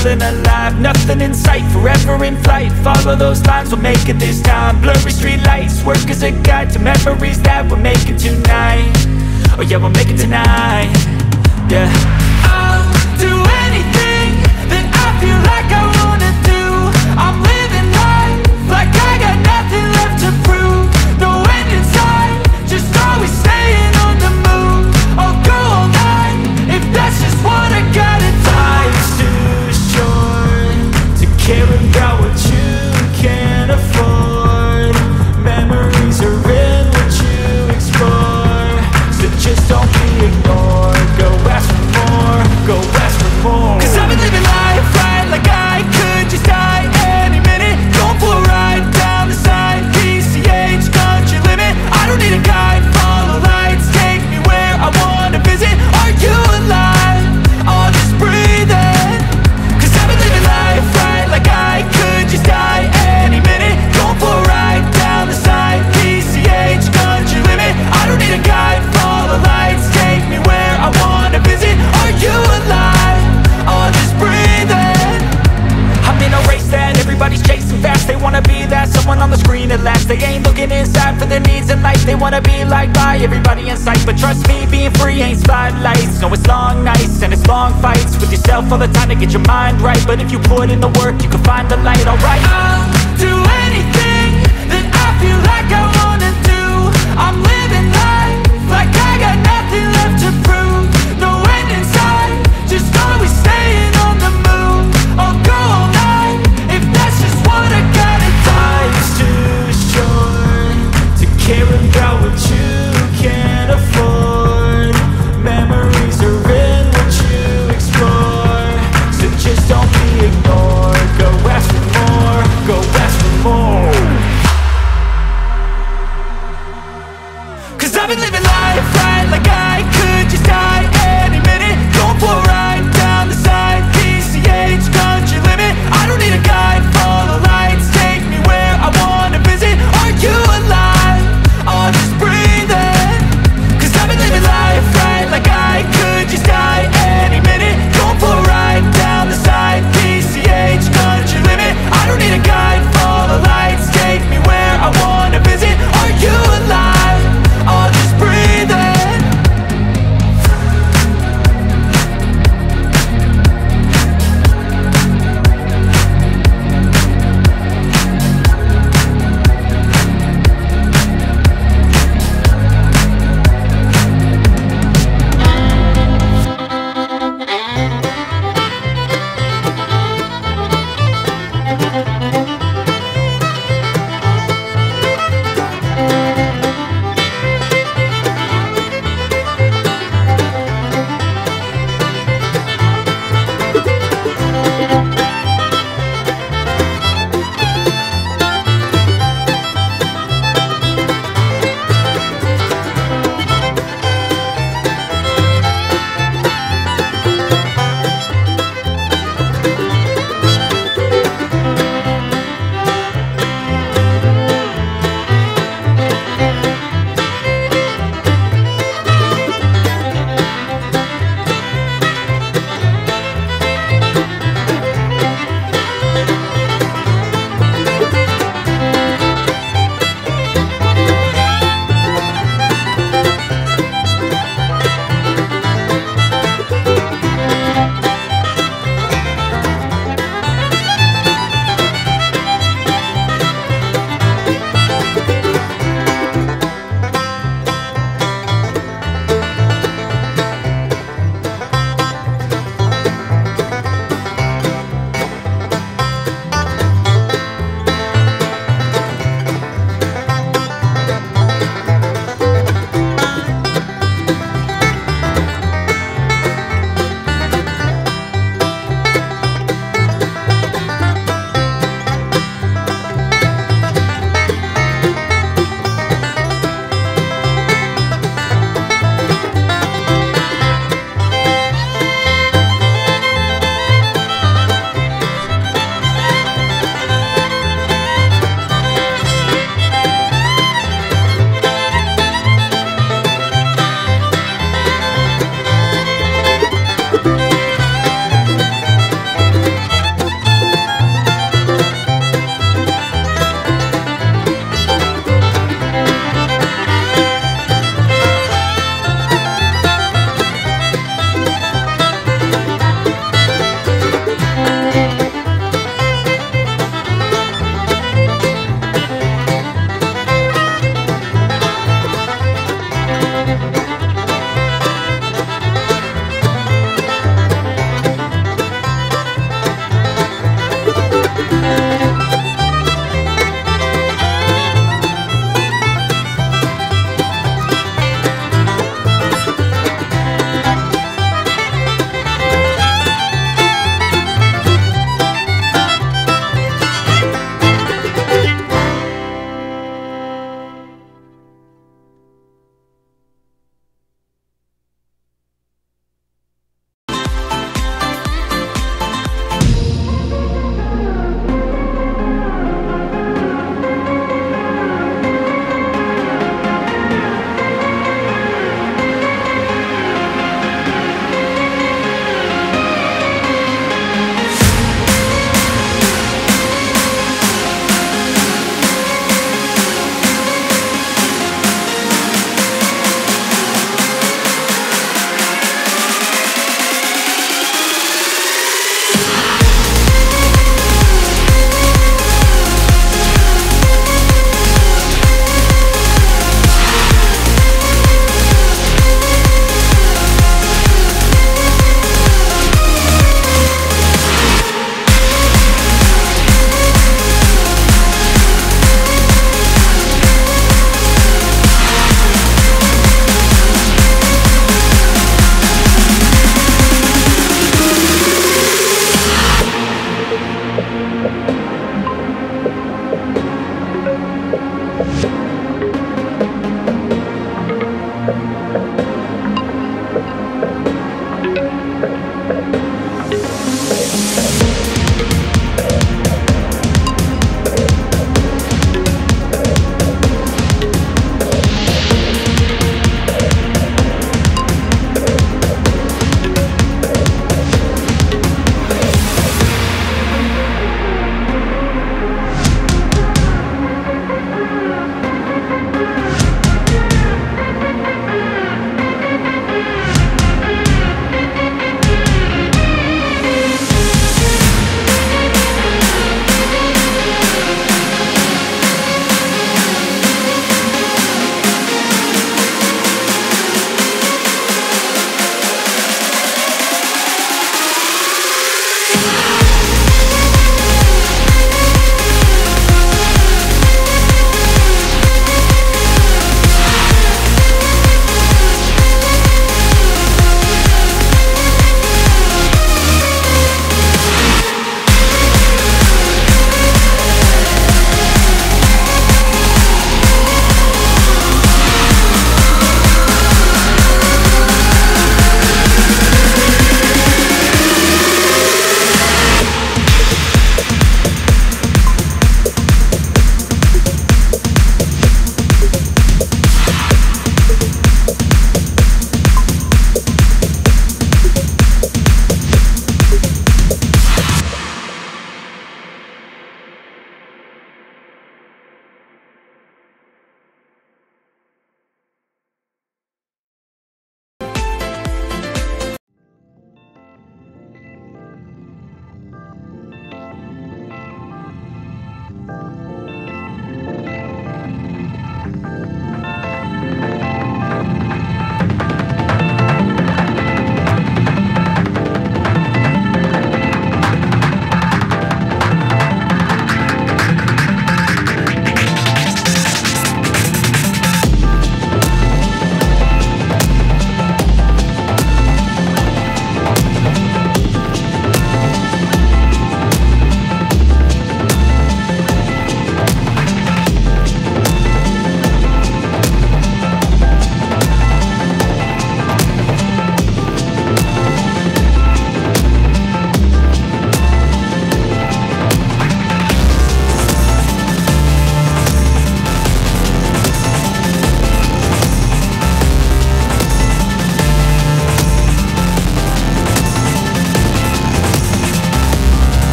feeling alive. Nothing in sight, forever in flight. Follow those lines, we'll make it this time. Blurry street lights, work as a guide to memories that we're making tonight. Oh yeah, we'll make it tonight. Yeah, I'll do anything that I feel like I wanna do. I'm living life like I got nothing left to prove. No end in sight, just always staying on the move. I'll go all night if that's just what I gotta do. Life's too short to care about what you can't afford. Memories are in what you explore, so just don't be ignored. Go ask for more, go ask for more. 'Cause I've been living life right like I could just die. They ain't looking inside for their needs in life. They wanna be liked by everybody in sight. But trust me, being free ain't spotlights. No, it's long nights and it's long fights with yourself all the time to get your mind right. But if you put in the work, you can find the light, alright? I'll do anything that I feel like I wanna do. I'm living life like I got nothing left to prove. No end in sight, just always staying on the move. I'll go all night if that's just what I gotta do. Life's too to care about what you can't afford. Memories are in what you explore, so just don't be ignored. Go ask for more, go